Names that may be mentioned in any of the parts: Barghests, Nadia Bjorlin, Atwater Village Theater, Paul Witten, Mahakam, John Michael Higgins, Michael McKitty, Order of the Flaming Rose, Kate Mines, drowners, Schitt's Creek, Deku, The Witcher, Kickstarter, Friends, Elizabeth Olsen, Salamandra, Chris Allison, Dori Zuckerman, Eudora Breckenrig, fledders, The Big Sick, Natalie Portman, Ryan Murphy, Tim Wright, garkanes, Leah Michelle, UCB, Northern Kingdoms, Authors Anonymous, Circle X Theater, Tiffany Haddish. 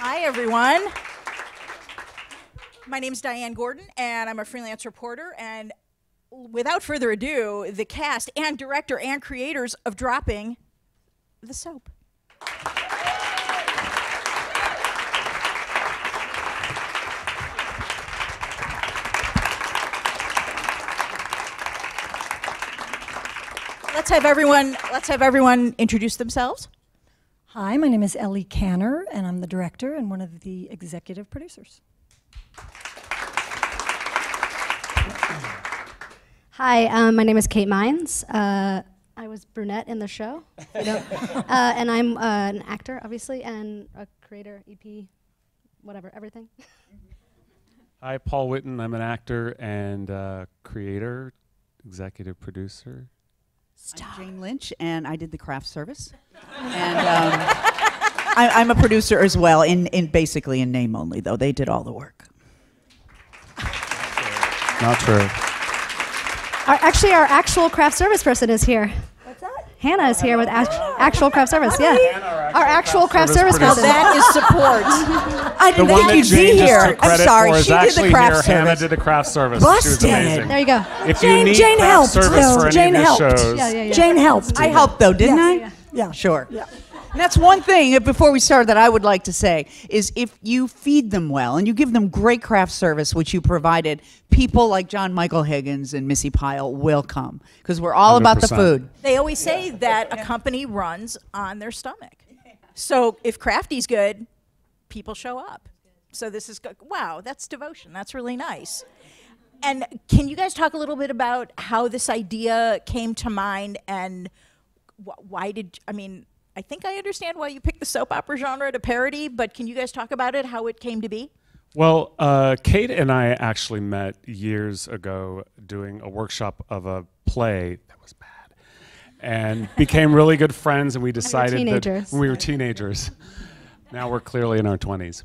Hi, everyone. My name's Diane Gordon, and I'm a freelance reporter. And without further ado, the cast and director and creators of Dropping the Soap. Let's have everyone introduce themselves. Hi, my name is Ellie Kanner, and I'm the director and one of the executive producers. Hi, my name is Kate Mines. I was brunette in the show, and I'm an actor, obviously, and a creator, EP, whatever, everything. Hi, Paul Witten. I'm an actor and creator, executive producer. Stop. I'm Jane Lynch, and I did the craft service. And I'm a producer as well, basically in name only, though. They did all the work. Not true. Our actual craft service person is here. What's that? Hannah is here with actual craft service. Yeah. Our actual craft service person. That is support. I didn't think you'd be here. I'm sorry. She did the craft service. Hannah did the craft service. Busted. There you go. Jane helped. Jane helped. Jane helped. I helped, though, didn't I? Yeah. Sure. Yeah. And that's one thing, before we start, that I would like to say, is if you feed them well and you give them great craft service, which you provided, people like John Michael Higgins and Missy Pyle will come, because we're all 100%. About the food. They always say that a company runs on their stomach. So if crafty's good, people show up. So this is, wow, that's devotion. That's really nice. And can you guys talk a little bit about how this idea came to mind and why did, I mean, I think I understand why you picked the soap opera genre to parody, but can you guys talk about it, how it came to be? Well, Kate and I actually met years ago doing a workshop of a play that was bad and became really good friends, and we decided that we were teenagers. Now we're clearly in our 20s.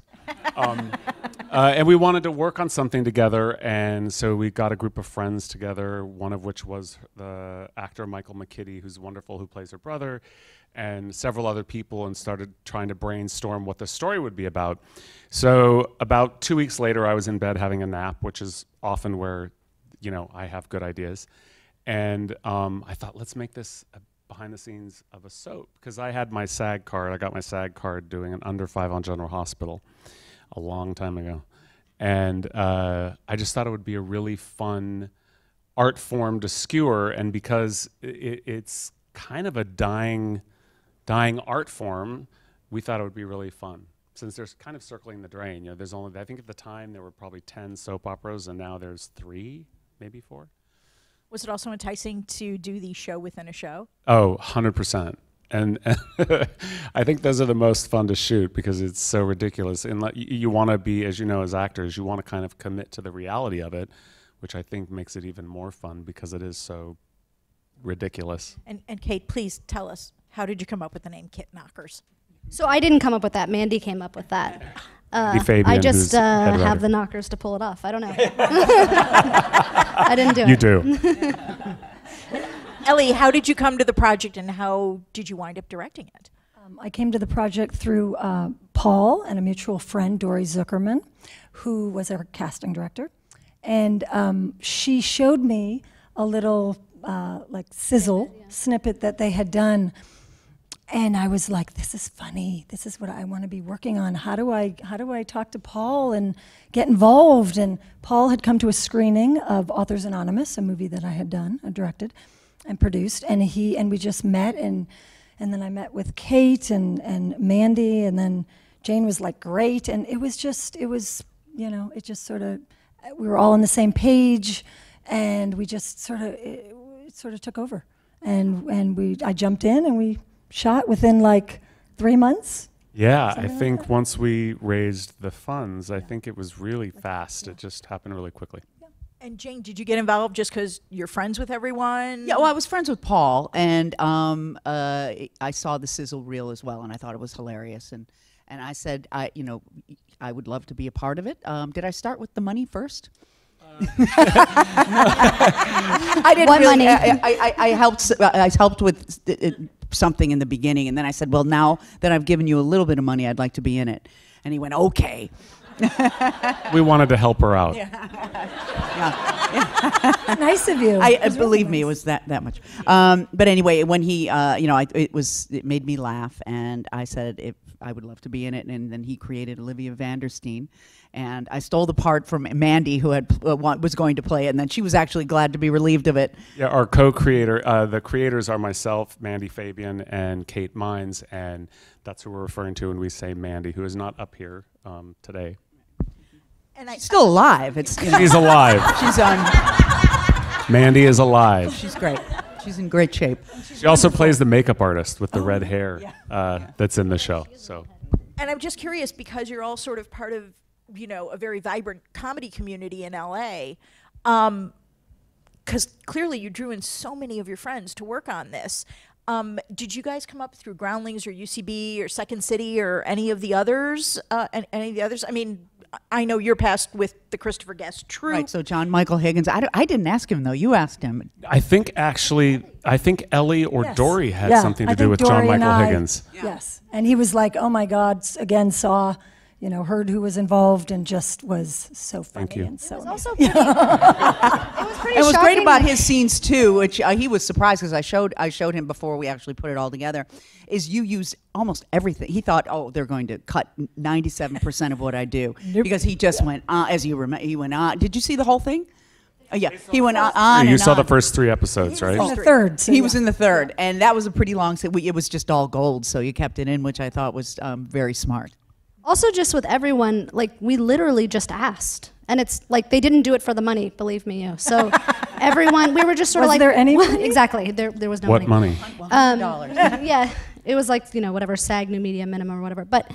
And we wanted to work on something together, and so we got a group of friends together, one of which was the actor Michael McKitty, who's wonderful, who plays her brother, and several other people, and started trying to brainstorm what the story would be about. So about 2 weeks later, I was in bed having a nap, which is often where, you know, I have good ideas. And I thought, let's make this a behind the scenes of a soap, because I had my SAG card. I got my SAG card doing an under 5 on General Hospital a long time ago. And I just thought it would be a really fun art form to skewer, and because it's kind of a dying art form, we thought it would be really fun, since there's kind of circling the drain. You know, there's only, I think at the time there were probably 10 soap operas, and now there's 3, maybe 4. Was it also enticing to do the show within a show? Oh, 100%. And I think those are the most fun to shoot, because it's so ridiculous. And you want to be, as you know, as actors, you want to kind of commit to the reality of it, which I think makes it even more fun because it is so ridiculous. And Kate, please tell us, how did you come up with the name Kit Knockers? So I didn't come up with that. Mandy came up with that. Mandy Fabian, I just have the knockers to pull it off. I don't know. I didn't do it. You do. Ellie, how did you come to the project, and how did you wind up directing it? I came to the project through Paul and a mutual friend, Dori Zuckerman, who was our casting director. And she showed me a little like sizzle snippet that they had done. And I was like, this is funny. This is what I want to be working on. How do I talk to Paul and get involved? And Paul had come to a screening of Authors Anonymous, a movie that I had done, directed and produced, and we just met, and then I met with Kate and Mandy, and then Jane was like, great. And it was, you know, it just sort of, we were all on the same page, and we just sort of, it sort of took over. And I jumped in, and we shot within like 3 months. Yeah, I think like once we raised the funds, I think it was really fast. Yeah. It just happened really quickly. Yeah. And Jane, did you get involved just because you're friends with everyone? Yeah, well, I was friends with Paul, and I saw the sizzle reel as well, and I thought it was hilarious. And I said, you know, I would love to be a part of it. Did I start with the money first? I didn't really, money? I helped with something in the beginning, and then I said, well, now that I've given you a little bit of money, I'd like to be in it. And he went, okay. We wanted to help her out. Yeah. Yeah. Yeah. Nice of you. Believe me, it was that much. But anyway, when he, it made me laugh, and I said I would love to be in it. And then he created Olivia Vanderstein, and I stole the part from Mandy, who was going to play it, and then she was actually glad to be relieved of it. Yeah, our co-creator, the creators are myself, Mandy Fabian, and Kate Mines, and that's who we're referring to when we say Mandy, who is not up here today. And she's still alive. She's alive. She's on. Mandy is alive. She's great. She's in great shape. She also plays the makeup artist with the red hair that's in the show. So. And I'm just curious, because you're all sort of part of, a very vibrant comedy community in LA, because clearly you drew in so many of your friends to work on this. Did you guys come up through Groundlings or UCB or Second City or any of the others? I mean, I know you're past with the Christopher Guest troupe. Right, so John Michael Higgins. I didn't ask him, though. You asked him. I think Ellie or Dori had something to do with John Michael Higgins. Yes, and he was like, oh, my God, again, saw... heard who was involved and just was so funny. Thank you. And so it was also pretty, it was great about his scenes too, which he was surprised because I showed him before we actually put it all together, is you use almost everything. He thought, oh, they're going to cut 97% of what I do. Because he just went, as you remember, he went on. Did you see the whole thing? Yeah, he went on and on. You saw the first three episodes, right? He was in the third. He was in the third, and that was a pretty long scene. It was just all gold, so you kept it in, which I thought was very smart. Also, just with everyone, like, we literally just asked. And it's like, they didn't do it for the money, believe me. So everyone, we were just sort of like... Was there any money? Exactly, there was no money. What money? $100. Yeah, it was like, whatever, SAG, New Media Minimum or whatever. But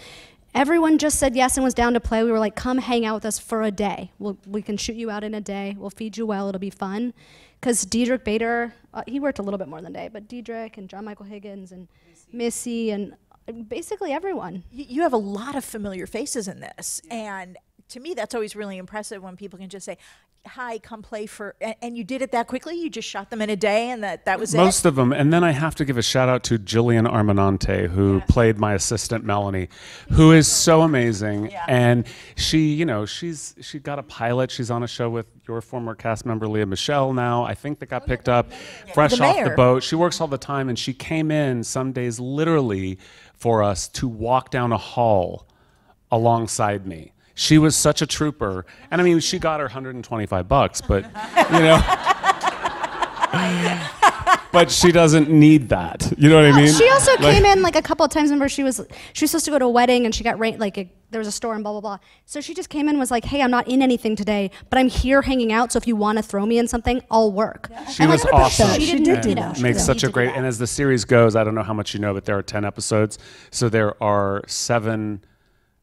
everyone just said yes and was down to play. We were like, come hang out with us for a day. We can shoot you out in a day. We'll feed you well, it'll be fun. Because Diedrich Bader, he worked a little bit more than a day, but Diedrich and John Michael Higgins and Missy and... basically everyone. You have a lot of familiar faces in this, and to me that's always really impressive when people can just say, hi, come play for, and you did it that quickly? You just shot them in a day and that was it? Most of them, and then I have to give a shout out to Jillian Armanante, who played my assistant Melanie, who is so amazing, and she, she got a pilot, she's on a show with your former cast member Leah Michelle now, I think, that got picked up, fresh off the boat. She works all the time, and she came in some days literally for us to walk down a hall alongside me. She was such a trooper, and I mean, she got her $125, but but she doesn't need that. You know what I mean? She also came in like a couple of times. Remember, she was supposed to go to a wedding, and she got rained. Like there was a storm and blah blah blah. So she just came in and was like, "Hey, I'm not in anything today, but I'm here hanging out. So if you want to throw me in something, I'll work." Yeah. She was awesome. She did do that. Makes such a great. And as the series goes, I don't know how much you know, but there are 10 episodes, so there are 7.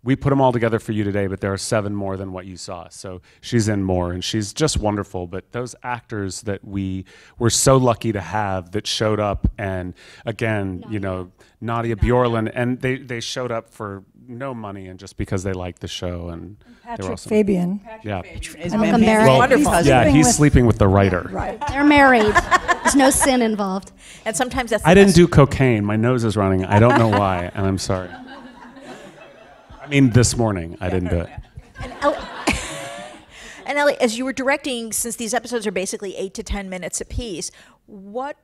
We put them all together for you today, but there are 7 more than what you saw. So she's in more, and she's just wonderful. But those actors that we were so lucky to have that showed up, and again, Nadia Bjorlin, and they showed up for no money and just because they liked the show. And Patrick Fabian. Yeah. He's sleeping with the writer. Right. They're married. There's no sin involved. And sometimes that's... I didn't do cocaine. My nose is running. I don't know why, and I'm sorry. I mean, this morning, I didn't do it. And Ellie, as you were directing, since these episodes are basically 8 to 10 minutes apiece, what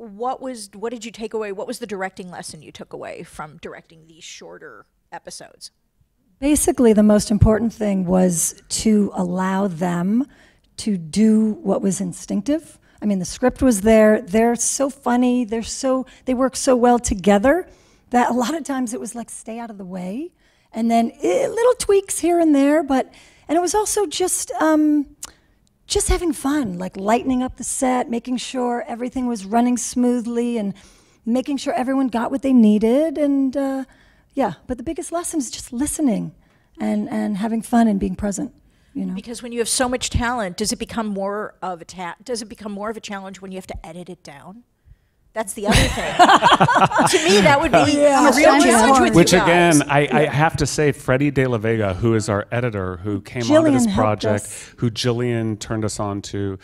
did you take away? What was the directing lesson you took away from directing these shorter episodes? Basically, the most important thing was to allow them to do what was instinctive. I mean, the script was there. They're so funny. They work so well together that a lot of times it was like, stay out of the way. And then little tweaks here and there, and it was also just having fun, like lightening up the set, making sure everything was running smoothly, and making sure everyone got what they needed, and But the biggest lesson is just listening, and having fun and being present. Because when you have so much talent, does it become more of a challenge when you have to edit it down? That's the other thing. To me, that would be a real challenge with you guys. Which again, I have to say, Freddie De La Vega, who is our editor, who came onto this project, who Jillian turned us on to,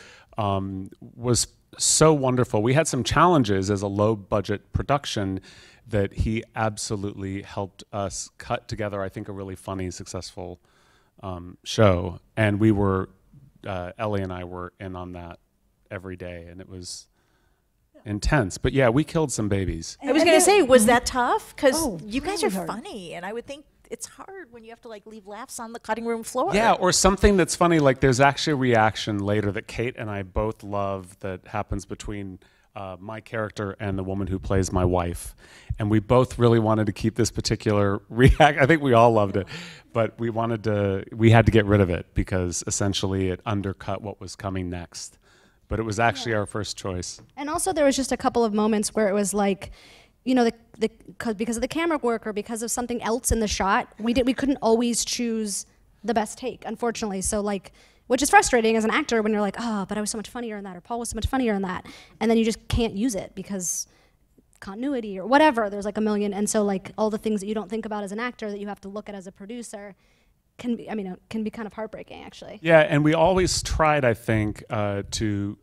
was so wonderful. We had some challenges as a low-budget production that he absolutely helped us cut together, I think, a really funny, successful show. And we were, Ellie and I were in on that every day, and it was intense. But yeah, we killed some babies. I was going to say, was that tough? Because you guys are funny, and I would think it's hard when you have to like leave laughs on the cutting room floor. Yeah, or something that's funny, like there's actually a reaction later that Kate and I both love that happens between my character and the woman who plays my wife. And we both really wanted to keep this particular I think we all loved it, but we had to get rid of it because essentially it undercut what was coming next. But it was actually our first choice. And also there was just a couple of moments where it was like, you know, because of the camera work or because of something else in the shot, we couldn't always choose the best take, unfortunately. So like, which is frustrating as an actor when you're like, oh, but I was so much funnier in that, or Paul was so much funnier in that, and then you just can't use it because continuity or whatever. There's like a million, and so like all the things that you don't think about as an actor that you have to look at as a producer can be, I mean, it can be kind of heartbreaking actually. Yeah, and we always tried, I think, to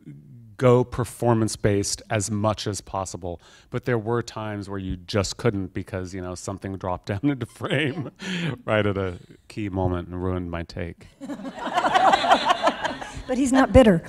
go performance-based as much as possible. But there were times where you just couldn't because, you know, something dropped down into frame right at a key moment and ruined my take. But he's not bitter.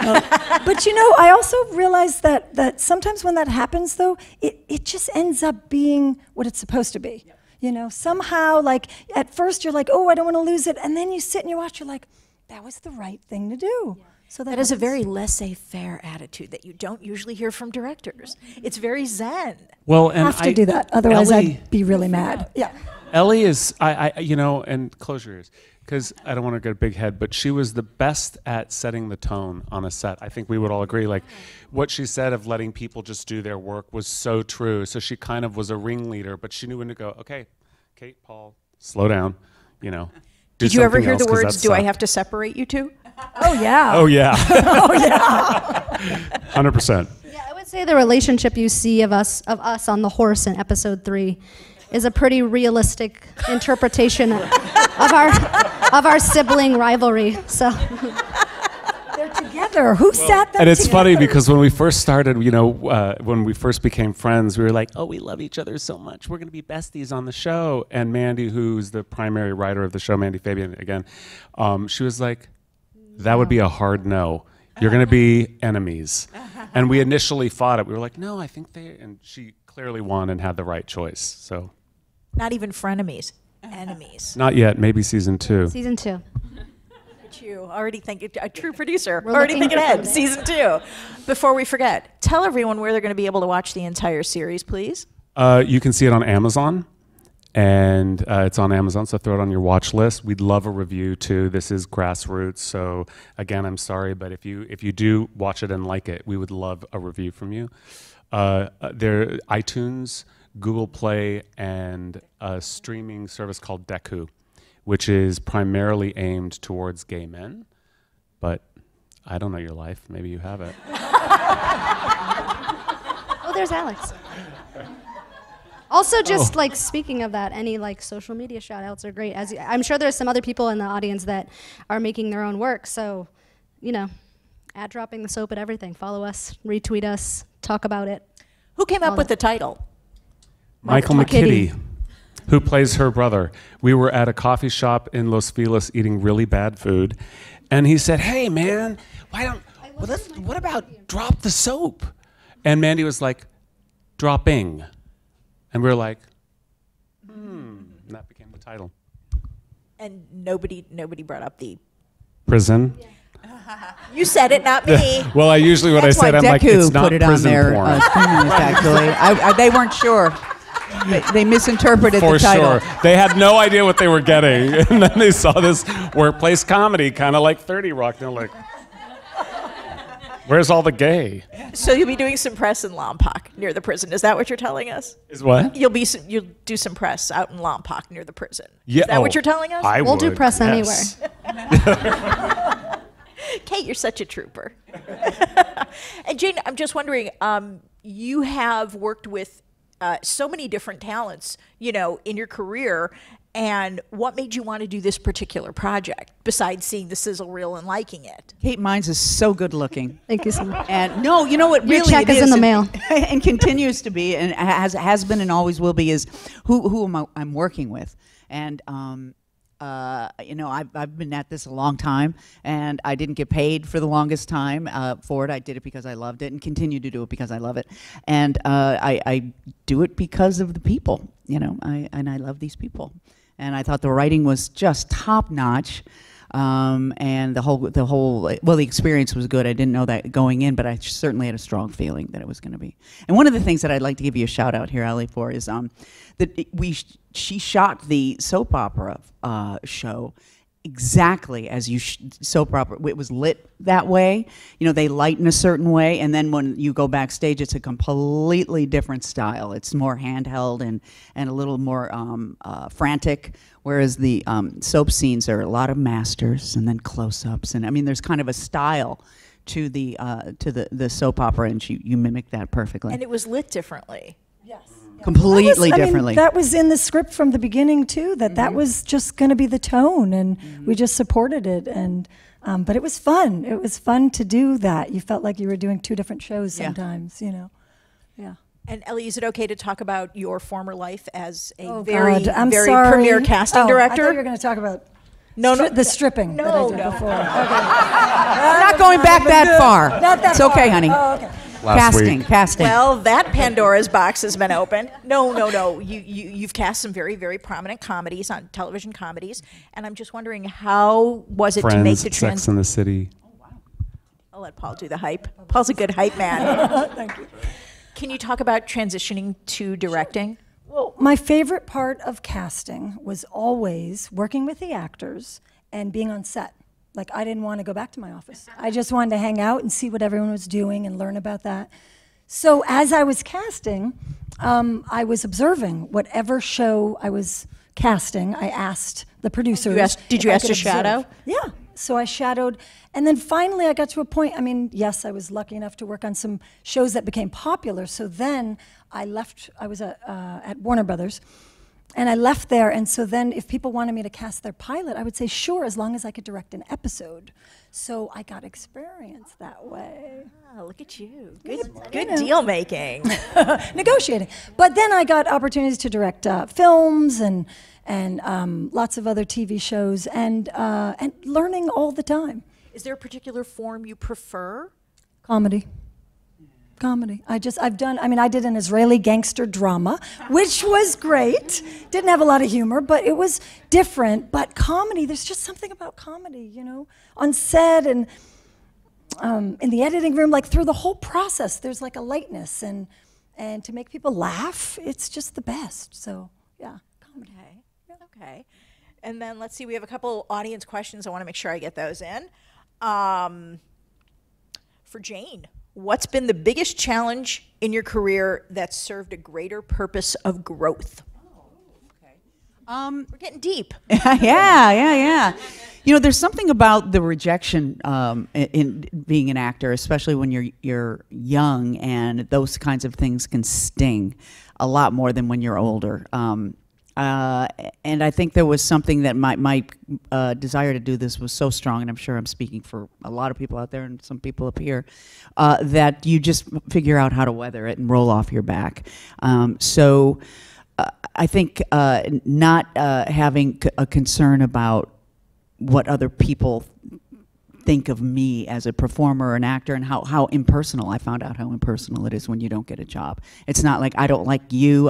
But you know, I also realized that sometimes when that happens though, it just ends up being what it's supposed to be. Yep. You know, somehow, like, at first you're like, oh, I don't want to lose it. And then you sit and you watch, you're like, that was the right thing to do. Yeah. So that is a very laissez-faire attitude that you don't usually hear from directors. It's very zen. Well, and I have to do that, otherwise I'd be really mad. Yeah. Ellie is, you know, and close your ears, because I don't want to get a big head, but she was the best at setting the tone on a set. I think we would all agree, like, what she said of letting people just do their work was so true. So she kind of was a ringleader, but she knew when to go, okay, Kate, Paul, slow down, you know. Did you ever hear the words, do I have to separate you two? Oh, yeah. Oh, yeah. Oh, yeah. 100%. Yeah, I would say the relationship you see of us on the horse in episode 3 is a pretty realistic interpretation of our sibling rivalry. So they're together. Who sat there? And it's funny because when we first started, you know, when we first became friends, we were like, oh, we love each other so much. We're going to be besties on the show. And Mandy, who's the primary writer of the show, Mandy Fabian again, she was like, that would be a hard no. You're going to be enemies. And we initially fought it. We were like, no, I think they... And she clearly won and had the right choice, so... Not even frenemies. Enemies. Not yet. Maybe season 2. Season 2. You already think... A true producer. We're already thinking ahead. Season 2. Before we forget, tell everyone where they're going to be able to watch the entire series, please. You can see it on Amazon. And it's on Amazon, so throw it on your watch list. We'd love a review too. This is grassroots, so again, I'm sorry, but if you do watch it and like it, we would love a review from you. There, iTunes, Google Play, and a streaming service called Deku, which is primarily aimed towards gay men. But I don't know your life. Maybe you have it. Oh, there's Alex. Also, just like speaking of that, any like social media shout outs are great. As I'm sure there's some other people in the audience that are making their own work. So, you know, Dropping the Soap at everything. Follow us, retweet us, talk about it. Who came up with the title? Michael McKitty, who plays her brother. We were at a coffee shop in Los Feliz eating really bad food. And he said, hey man, what about Drop the Soap? And Mandy was like, dropping. And we were like, and that became the title. And nobody brought up the... Prison? Yeah. You said it, not me. Well, I usually, what I said, I'm like, it's not prison porn. Actually. They weren't sure. They misinterpreted the title. For sure. They had no idea what they were getting. And then they saw this workplace comedy, kind of like 30 Rock. They're like, where's all the gay? So you'll be doing some press in Lompoc near the prison. Is that what you're telling us? Is what? You'll do some press out in Lompoc near the prison. Yeah. Is that what you're telling us? We'll do press anywhere. Kate, you're such a trooper. And Jane, I'm just wondering, you have worked with so many different talents, you know, in your career, And what made you want to do this particular project besides seeing the sizzle reel and liking it? Kate Mines is so good looking. Thank you so much. And no, you know what really check is in the mail and continues to be and has been and always will be is who am I'm working with. And you know, I've been at this a long time, and I didn't get paid for the longest time for it. I did it because I loved it, and continue to do it because I love it. And I do it because of the people, you know. I love these people, and I thought the writing was just top notch, and the whole well, the experience was good. I didn't know that going in, but I certainly had a strong feeling that it was going to be. And one of the things that I'd like to give you a shout out here, Ellie, for is that she shot the soap opera show exactly as you soap opera. It was lit that way. You know, they light in a certain way, and then when you go backstage, it's a completely different style. It's more handheld and a little more frantic, whereas the soap scenes are a lot of masters and then close-ups. And I mean, there's kind of a style to the soap opera, and you mimic that perfectly. And it was lit differently. Yes. Completely differently. I mean, that was in the script from the beginning too. That was just going to be the tone, and we just supported it. And but it was fun. It was fun to do that. You felt like you were doing two different shows sometimes. Yeah. You know. Yeah. And Ellie, is it okay to talk about your former life as a very premier casting director? I thought you were going to talk about. No, the stripping. No, that I did before. Okay. I'm not going back that far. Not that far. Okay, honey. Oh, okay. Last week. Casting. Well, that Pandora's box has been opened. No. You've cast some very, very prominent comedies on television comedies, and I'm just wondering how was it to make the transition? Sex and the City. Oh wow! I'll let Paul do the hype. Paul's a good hype man. Thank you. Can you talk about transitioning to directing? Well, my favorite part of casting was always working with the actors and being on set. Like, I didn't want to go back to my office. I just wanted to hang out and see what everyone was doing and learn about that. So as I was casting, I was observing whatever show I was casting. I asked the producers. Did you ask to shadow? Yeah. So I shadowed. And then finally I got to a point, I mean, yes, I was lucky enough to work on some shows that became popular. So then I left, I was at Warner Brothers. And I left there, and so then if people wanted me to cast their pilot, I would say, sure, as long as I could direct an episode. So I got experience that way. Oh, look at you. Good deal making. Negotiating. But then I got opportunities to direct films and lots of other TV shows and learning all the time. Is there a particular form you prefer? Comedy. Comedy. I did an Israeli gangster drama, which was great. Didn't have a lot of humor, but it was different. But comedy, there's just something about comedy, you know, on set and in the editing room, like through the whole process, there's like a lightness and to make people laugh, it's just the best. So yeah, comedy. Okay. And then let's see, we have a couple audience questions. I want to make sure I get those in. For Jane. What's been the biggest challenge in your career that served a greater purpose of growth? Oh, okay. We're getting deep. Yeah. You know, there's something about the rejection in being an actor, especially when you're young, and those kinds of things can sting a lot more than when you're older. And I think there was something that my desire to do this was so strong, and I'm sure I'm speaking for a lot of people out there and some people up here, that you just figure out how to weather it and roll off your back. So I think not having a concern about what other people think of me as a performer or an actor, and how impersonal. I found out how impersonal it is when you don't get a job. It's not like I don't like you.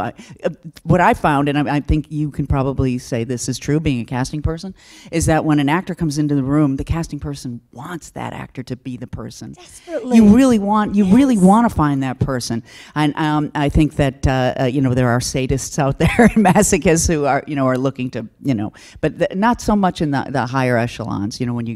What I found, and I think you can probably say this is true, being a casting person, is that when an actor comes into the room, the casting person wants that actor to be the person. Desperately. You really want to find that person. And I think that you know, there are sadists out there and masochists who are, you know, are looking to, you know, but not so much in the higher echelons. You know, when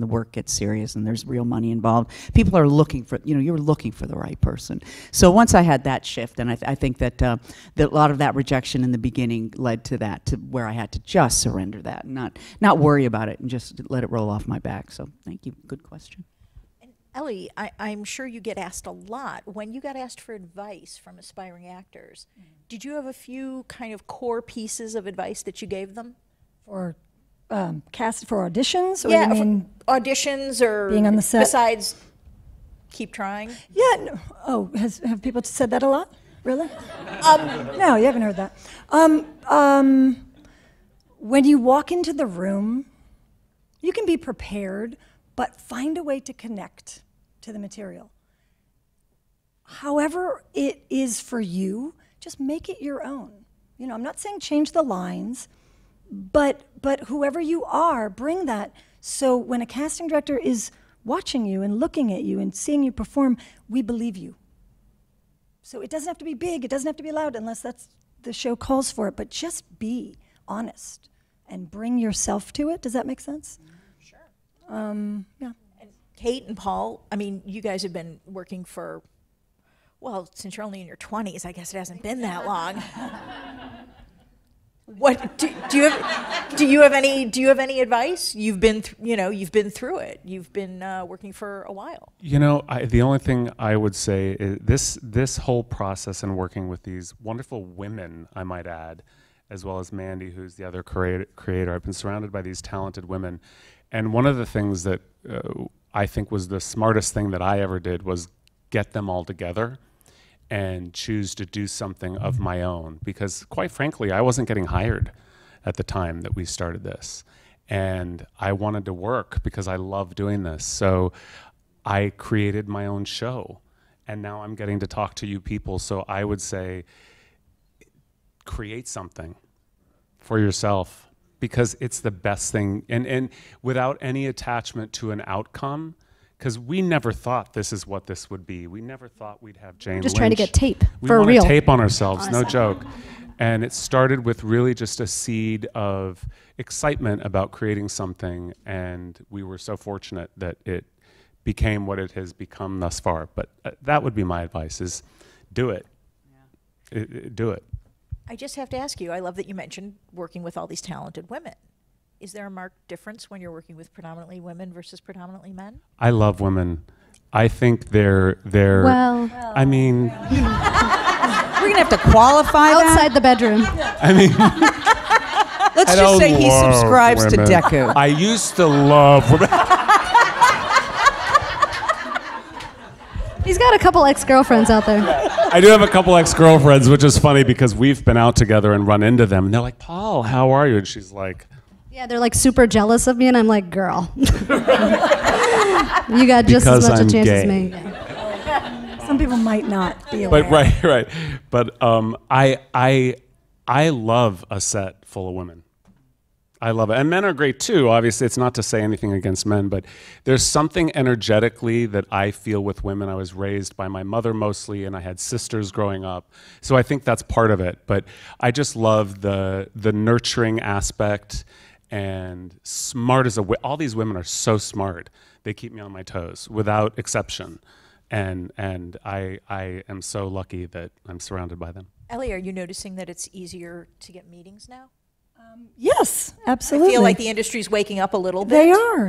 the work gets serious and there's real money involved, people are looking for, you know, you're looking for the right person. So once I had that shift, and I think that, that a lot of that rejection in the beginning led to that, to where I had to just surrender that, and not worry about it and just let it roll off my back. So thank you, good question. And Ellie, I'm sure you get asked a lot. When you got asked for advice from aspiring actors, did you have a few kind of core pieces of advice that you gave them? For cast, for auditions? Or yeah, you mean auditions or being on the set? Besides, keep trying? Yeah, no. Oh, have people said that a lot? Really? No, you haven't heard that. When you walk into the room, you can be prepared, but find a way to connect to the material. However it is for you, just make it your own. You know, I'm not saying change the lines, but whoever you are, bring that. So when a casting director is watching you and looking at you and seeing you perform, we believe you. So it doesn't have to be big, it doesn't have to be loud, unless that's the show calls for it, but just be honest and bring yourself to it. Does that make sense? Yeah. And Kate and Paul, I mean, you guys have been working for, well, since you're only in your 20s, I guess it hasn't been that long. What do you have any advice? You've been you've been through it. You've been working for a while. You know, the only thing I would say is this whole process and working with these wonderful women, I might add, as well as Mandy, who's the other creator. I've been surrounded by these talented women. And one of the things that I think was the smartest thing that I ever did was get them all together and choose to do something of my own. Because quite frankly, I wasn't getting hired at the time that we started this. And I wanted to work because I love doing this. So I created my own show. And now I'm getting to talk to you people. So I would say, create something for yourself, because it's the best thing, and without any attachment to an outcome, because we never thought this is what this would be. We never thought we'd have Jane Lynch. Just trying to get tape for real. We want tape on ourselves, awesome. No joke. And it started with really just a seed of excitement about creating something, and we were so fortunate that it became what it has become thus far. But that would be my advice, is do it. Yeah. Do it. I just have to ask you, I love that you mentioned working with all these talented women. Is there a marked difference when you're working with predominantly women versus predominantly men? I love women. I think they're well, I mean. We're gonna have to qualify outside that? The bedroom. I mean. Let's just say he subscribes women. To Deku. I used to love women. He's got a couple ex-girlfriends out there. I do have a couple ex-girlfriends, which is funny because we've been out together and run into them. And they're like, Paul, how are you? And she's like... Yeah, they're like super jealous of me, and I'm like, girl. You got just as much a chance as me. Yeah. Some people might not be aware. But, right. But I love a set full of women. I love it. And men are great too, obviously. It's not to say anything against men, but there's something energetically that I feel with women. I was raised by my mother mostly, and I had sisters growing up. So I think that's part of it. But I just love the nurturing aspect, and smart as a whip. All these women are so smart. They keep me on my toes without exception. And I am so lucky that I'm surrounded by them. Ellie, are you noticing that it's easier to get meetings now? Yes, absolutely. I feel like the industry's waking up a little bit.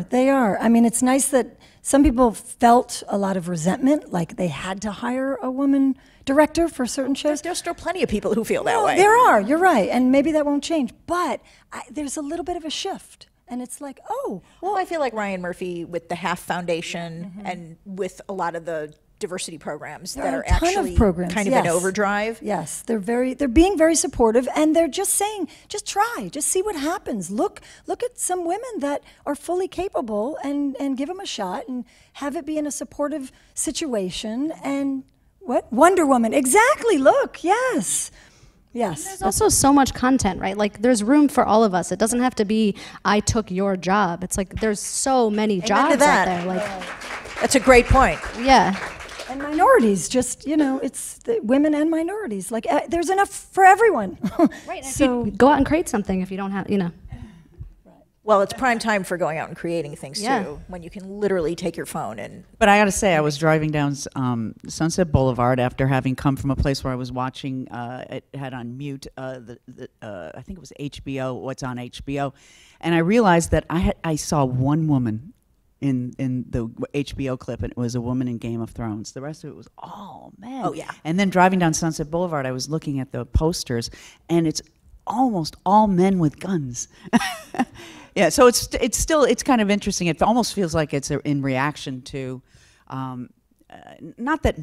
They are. I mean, it's nice that some people felt a lot of resentment, like they had to hire a woman director for certain shows. There's still plenty of people who feel that way. There are, you're right, and maybe that won't change. But there's a little bit of a shift, and it's like, oh. Well, I feel like Ryan Murphy with the Half Foundation and with a lot of the diversity programs that are actually kind of an overdrive. Yes, they're being very supportive, and they're just saying, just try, just see what happens. Look at some women that are fully capable, and give them a shot, and have it be in a supportive situation. And what? Wonder Woman, exactly. Look, yes. Yes. And there's also so much content, right? Like, there's room for all of us. It doesn't have to be, I took your job. It's like, there's so many jobs out there. Like, that's a great point. Yeah. And minorities, just, you know, it's the women and minorities. Like, there's enough for everyone. Right, so go out and create something if you don't have, you know. Well, it's prime time for going out and creating things, too, when you can literally take your phone and... But I gotta say, I was driving down Sunset Boulevard after having come from a place where I was watching, it had on mute, I think it was HBO, what's on HBO, and I realized that I saw one woman in the HBO clip, and it was a woman in Game of Thrones. The rest of it was all men. Oh, yeah. And then driving down Sunset Boulevard, I was looking at the posters, and it's almost all men with guns. Yeah, so it's still, it's kind of interesting. It almost feels like it's in reaction to, not that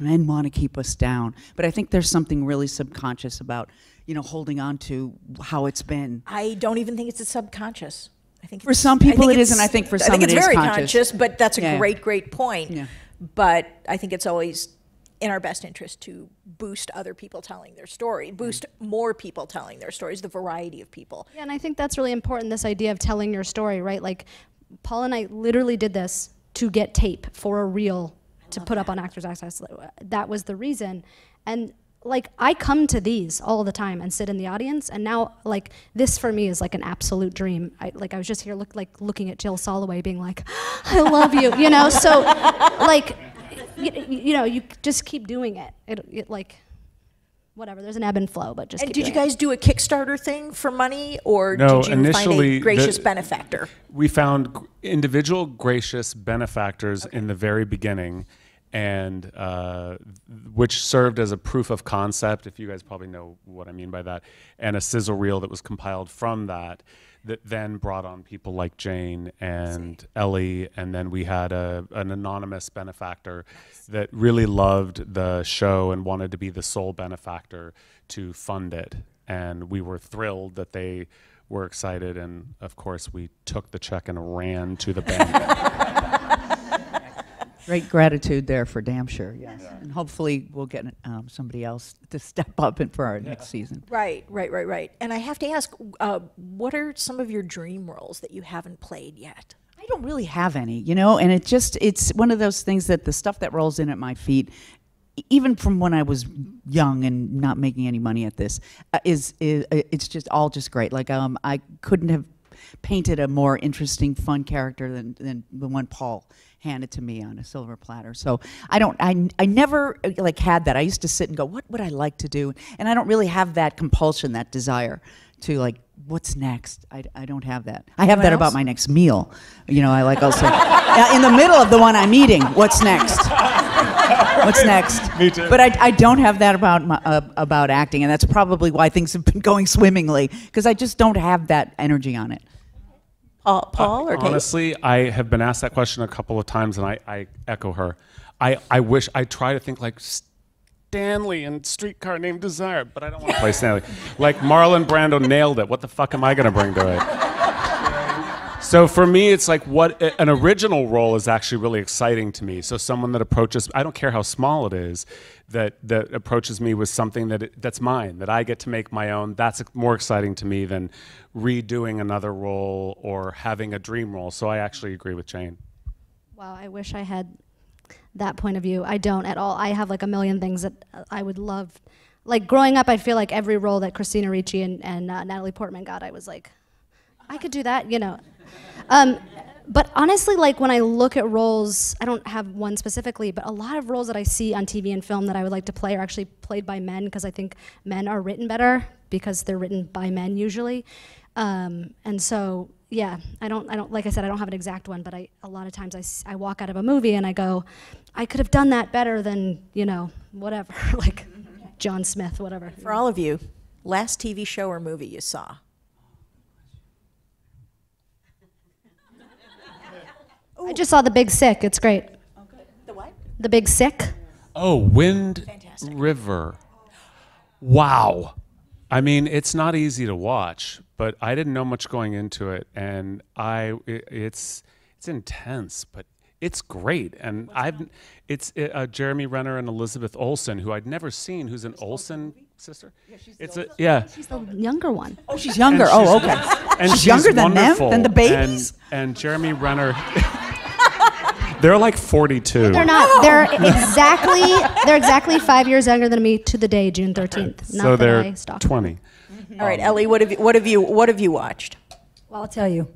men want to keep us down, but I think there's something really subconscious about, you know, holding on to how it's been. I don't even think it's a subconscious. I think for some people it is, and I think for some it is conscious. I think it's very conscious, but that's a great point. Yeah. But I think it's always in our best interest to boost other people telling their story, boost more people telling their stories, the variety of people. Yeah, and I think that's really important, this idea of telling your story, right? Like, Paul and I literally did this to get tape for a reel to put up on Actors Access. That was the reason. And like, I come to these all the time and sit in the audience, and now, like, this for me is like an absolute dream. I was just here looking at Jill Soloway being like, I love you, you know? So like, you know, you just keep doing it. It like, whatever, there's an ebb and flow, but just keep doing it. And did you guys do a Kickstarter thing for money, or did you find a gracious benefactor? We found individual gracious benefactors in the very beginning, and which served as a proof of concept, if you guys probably know what I mean by that, and a sizzle reel that was compiled from that, that then brought on people like Jane and Ellie, and then we had an anonymous benefactor that really loved the show and wanted to be the sole benefactor to fund it. And we were thrilled that they were excited, and of course we took the check and ran to the bank. Great gratitude there for damn sure, yes. Yeah. And hopefully we'll get somebody else to step up and for our next season. Right. And I have to ask, what are some of your dream roles that you haven't played yet? I don't really have any, you know, and it's one of those things that the stuff that rolls in at my feet, even from when I was young and not making any money at this, it's just all just great. Like, I couldn't have painted a more interesting, fun character than the one Paul handed to me on a silver platter. So I never like had that. I used to sit and go, what would I like to do? And I don't really have that compulsion, that desire to like, what's next? I don't have that. I have that about my next meal. You know, I like also, in the middle of the one I'm eating, what's next? What's next? Me too. But I don't have that about acting, and that's probably why things have been going swimmingly, because I just don't have that energy on it. Paul or Kate? Honestly, I have been asked that question a couple of times, and I echo her. I wish, I try to think like Stanley in Streetcar Named Desire, but I don't want to play Stanley. Like Marlon Brando nailed it. What the fuck am I going to bring to it? So for me, it's like what an original role is actually really exciting to me. So someone that approaches, I don't care how small it is, that approaches me with something that's mine, that I get to make my own, that's more exciting to me than redoing another role or having a dream role. So I actually agree with Jane. Wow, I wish I had that point of view. I don't at all. I have like a million things that I would love. Like growing up, I feel like every role that Christina Ricci and Natalie Portman got, I was like, I could do that, you know. But honestly, like when I look at roles, I don't have one specifically, but a lot of roles that I see on TV and film that I would like to play are actually played by men, because I think men are written better because they're written by men usually. And so, yeah, I don't, like I said, I don't have an exact one, but a lot of times I walk out of a movie and I go, I could have done that better than, you know, whatever, like John Smith, whatever. For all of you, last TV show or movie you saw? I just saw The Big Sick. It's great. Oh, good. The what? The Big Sick. Oh, Wind River. Wow. I mean, it's not easy to watch, but I didn't know much going into it, and it's intense, but it's great. And Jeremy Renner and Elizabeth Olsen, who I'd never seen, who's an Olsen sister. Yeah, she's the younger one. Oh, she's younger. Oh, okay. And she's younger than them, than the babies. And Jeremy Renner. They're like 42. But they're not. Oh. They're exactly 5 years younger than me to the day, June 13th. Not so they're 20. Mm-hmm. All right, Ellie, what have you watched? Well, I'll tell you.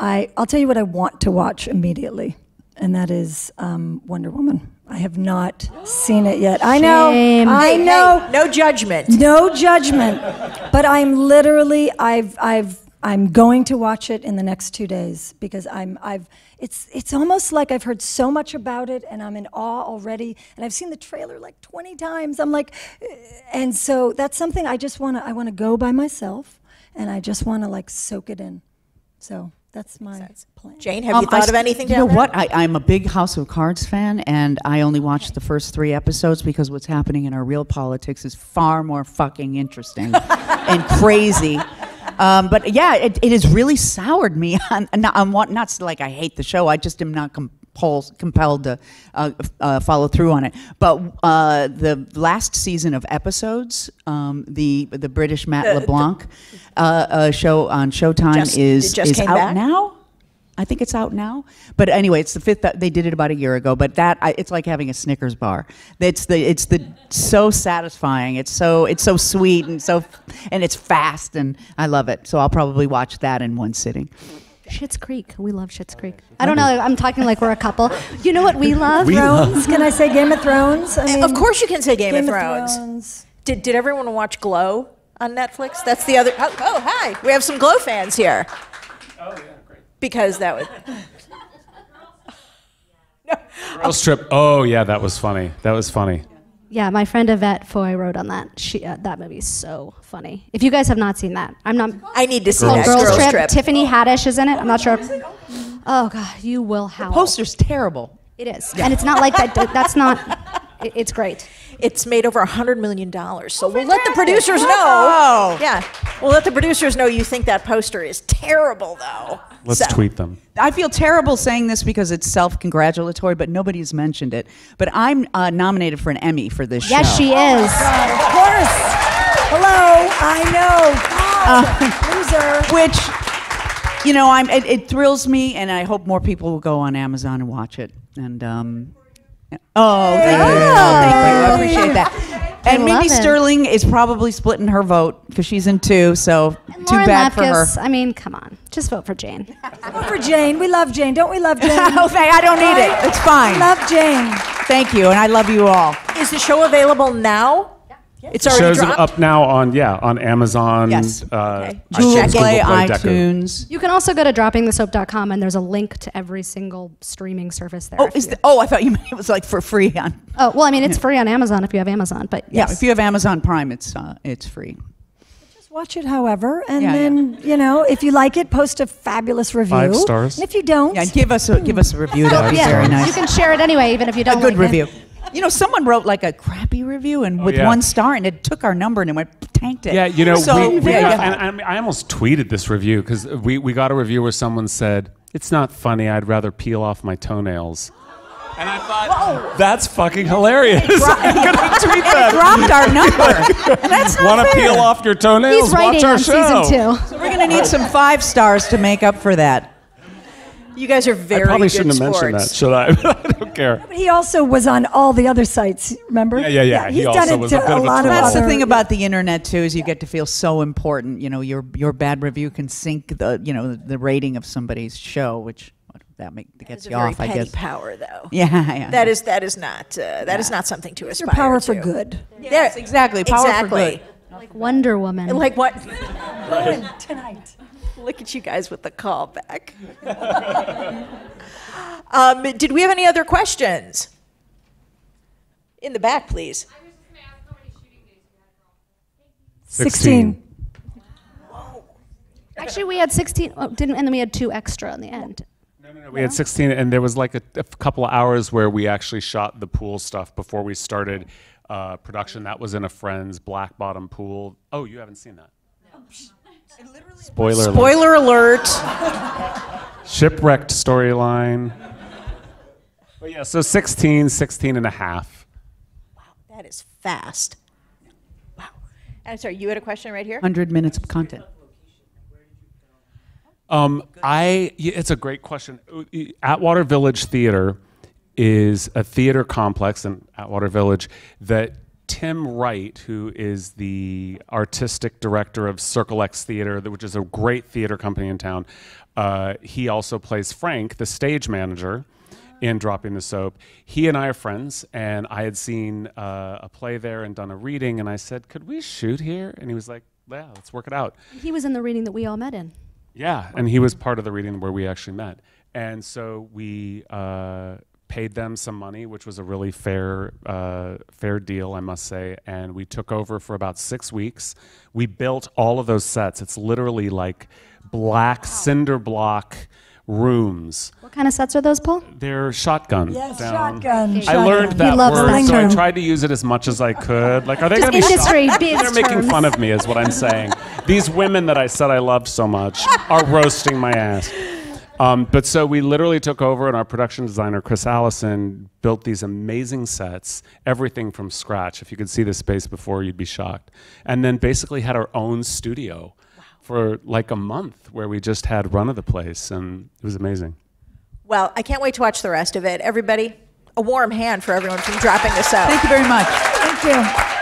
I'll tell you what I want to watch immediately, and that is Wonder Woman. I have not seen it yet. Shame. I know. Hey, no judgment. No judgment. But I'm literally I've I'm going to watch it in the next 2 days because it's almost like I've heard so much about it and I'm in awe already, and I've seen the trailer like 20 times. I'm like, and so that's something I just want to, I want to go by myself and I just want to like soak it in. So that's my plan. Jane, have you thought of anything? You know what? I'm a big House of Cards fan, and I only watched the first 3 episodes because what's happening in our real politics is far more fucking interesting and crazy. But yeah, it has really soured me. Not like I hate the show. I just am not compelled to follow through on it. But the last season of Episodes, the British Matt LeBlanc show on Showtime is out now. I think it's out now. But anyway, it's the 5th. They did it about a year ago. But that it's like having a Snickers bar. It's so satisfying. It's so sweet and it's fast, and I love it. So I'll probably watch that in one sitting. Schitt's Creek. We love Schitt's Creek. I don't know. I'm talking like we're a couple. You know what we love? Can I say Game of Thrones? I mean, of course you can say Game of Thrones. Did everyone watch Glow on Netflix? That's the other. Oh, hi. We have some Glow fans here. Oh, yeah. Great. Because that was. No. Girls Trip. Oh, yeah. That was funny. That was funny. Yeah, my friend Yvette Foy wrote on that. That movie's so funny. If you guys have not seen that, I need to see that. Girls Trip. Tiffany Haddish is in it. I'm not sure. Oh God, you will howl. The poster's terrible. It is, yeah. And it's not like that. That's not. It's great. It's made over $100 million. So we'll let the producers know. Oh. Yeah, we'll let the producers know you think that poster is terrible, though. Let's tweet them. I feel terrible saying this because it's self-congratulatory, but nobody's mentioned it. But I'm nominated for an Emmy for this show. Yes, she is. Oh, of course. Hello, I know. God, loser. Which, you know, it thrills me, and I hope more people will go on Amazon and watch it. And oh, thank you. I appreciate that. And Mimi Sterling is probably splitting her vote because she's in 2, so and too Lauren bad Lapkus, for her. I mean, come on. Just vote for Jane. Vote for Jane. We love Jane. Don't we love Jane? Okay, I don't need it. It's fine. We love Jane. Thank you, and I love you all. Is the show available now? Yeah. It's already dropped? Up now on Amazon. Yes. iTunes, Play, iTunes. You can also go to droppingthesoap.com, and there's a link to every single streaming service there. Oh, I thought you meant it was like for free on. Oh, well, I mean, it's free on Amazon if you have Amazon, but yes. Yeah, if you have Amazon Prime, it's free. Just watch it however, and then, you know, if you like it, post a fabulous review. 5 stars. And if you don't. Yeah, give us a review. That would be very nice. You can share it anyway, even if you don't like it. A good review. You know, someone wrote like a crappy review and with 1 star, and it took our number and it tanked it. Yeah, you know, so, and I almost tweeted this review because we got a review where someone said, "It's not funny. I'd rather peel off my toenails." And I thought, whoa, that's fucking hilarious. I'm going to tweet that. It dropped our number. And that's not fair. Want to peel off your toenails? Watch our show. Season 2. So we're going to need some 5 stars to make up for that. You guys are very good. I probably shouldn't have mentioned that, should I? I don't care. No, but he also was on all the other sites, remember? Yeah. He's done it to a lot of other. That's the thing about the internet, too, is you get to feel so important. You know, your bad review can sink the rating of somebody's show, which that gets you off, I guess. That is a very petty power, though. Yeah. That is not something to aspire to. It's your power for good. Yes, exactly. Power for good. Like Wonder Woman. Like what? Tonight. Look at you guys with the callback. Did we have any other questions? In the back, please. I was just going to ask how many shooting days you had. 16. Whoa. Actually, we had 16, and then we had 2 extra in the end. No, we had 16, and there was like a couple of hours where we actually shot the pool stuff before we started production. That was in a friend's black bottom pool. Oh, you haven't seen that? No. Spoiler alert. Shipwrecked storyline. But yeah, so 16 and a half. Wow, that is fast. Wow. I'm sorry, you had a question right here? 100 minutes of content. It's a great question. Atwater Village Theater is a theater complex in Atwater Village that Tim Wright, who is the artistic director of Circle X Theater, which is a great theater company in town, he also plays Frank, the stage manager, in Dropping the Soap. He and I are friends, and I had seen a play there and done a reading, and I said, "Could we shoot here?" And he was like, "Yeah, let's work it out." He was in the reading that we all met in. Yeah, and he was part of the reading where we actually met. And so we paid them some money, which was a really fair deal, I must say. And we took over for about 6 weeks. We built all of those sets. It's literally like black cinder block rooms. What kind of sets are those, Paul? They're shotgun. Yes, shotgun. I learned that word, so I tried to use it as much as I could. Like, are they going to be shotgun? They're making fun of me, is what I'm saying. These women that I said I loved so much are roasting my ass. But so we literally took over, and our production designer, Chris Allison, built these amazing sets, everything from scratch. If you could see the space before, you'd be shocked. And then basically had our own studio for like a month where we just had run of the place, and it was amazing. Well, I can't wait to watch the rest of it. Everybody, a warm hand for everyone from Dropping the Soap. Thank you very much. Thank you.